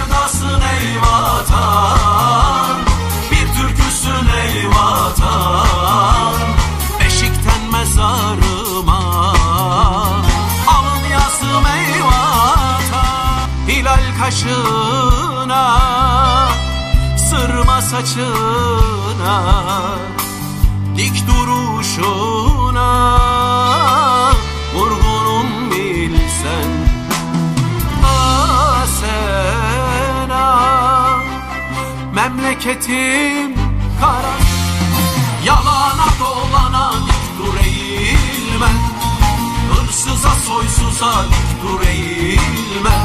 sevdasın ey vatan, bir türküsün ey vatan. Beşikten mezarıma alın yazım ey vatan. Hilal kaşına, sırma saçına, dik duruşuna vurgunum bilsen. Memleketim kara, yalana dolana dik dur eğilme, hırsıza soysuza dik dur eğilme,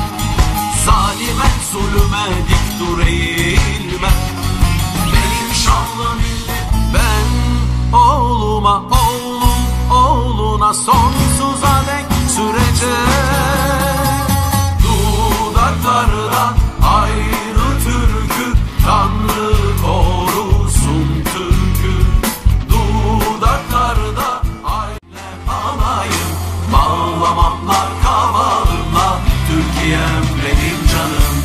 zalime zulüme dik dur eğilme. Benim şanlı millet, ben oğluma, oğlum oğluna sonsuza dek süreceğim. Dudaklarda ayrı türkü, Tanrı korusun Türk'ü. Dudaklarda aile anayım, bağlamamlar kavalımla, Türkiye'm benim canım.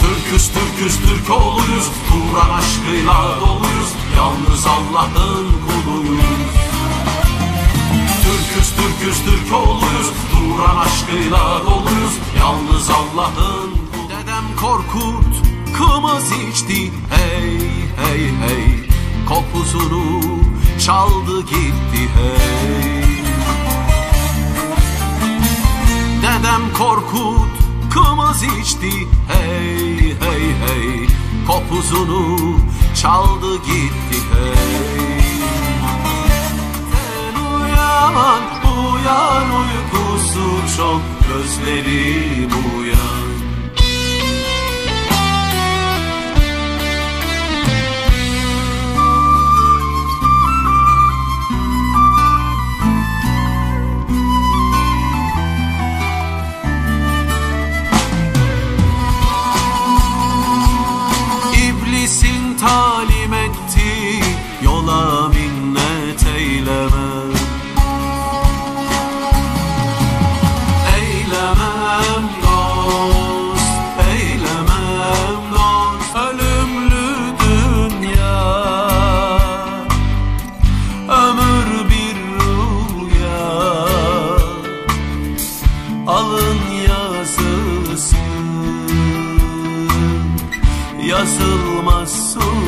Türküz, Türküz, Türk oluyuz, Kur'an aşkıyla doluyuz, yalnız Allah'ın kuluyuz. Türküz, Türküz, Türk oluyuz, Kur'an aşkıyla doluyuz, yalnız Allah'ın. Dedem Korkut kımız içti, hey hey hey, kopuzunu çaldı gitti hey. Dedem Korkut kımız içti, hey hey hey, kopuzunu çaldı gitti hey. Uyan, uyan, uykusu çok, gözlerim uyan. İblisin talim etti, yola minnet eyleme. Yazılmaz su.